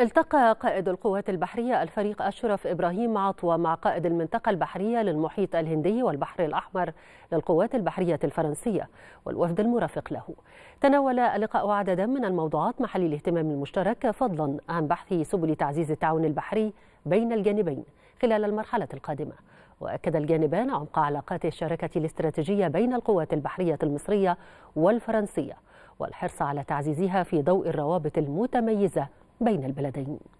التقى قائد القوات البحرية الفريق أشرف إبراهيم عطوه مع قائد المنطقة البحرية للمحيط الهندي والبحر الأحمر للقوات البحرية الفرنسية والوفد المرافق له. تناول اللقاء عددا من الموضوعات محل الاهتمام المشترك، فضلا عن بحث سبل تعزيز التعاون البحري بين الجانبين خلال المرحلة القادمة. وأكد الجانبان عمق علاقات الشراكة الاستراتيجية بين القوات البحرية المصرية والفرنسية والحرص على تعزيزها في ضوء الروابط المتميزة بين البلدين.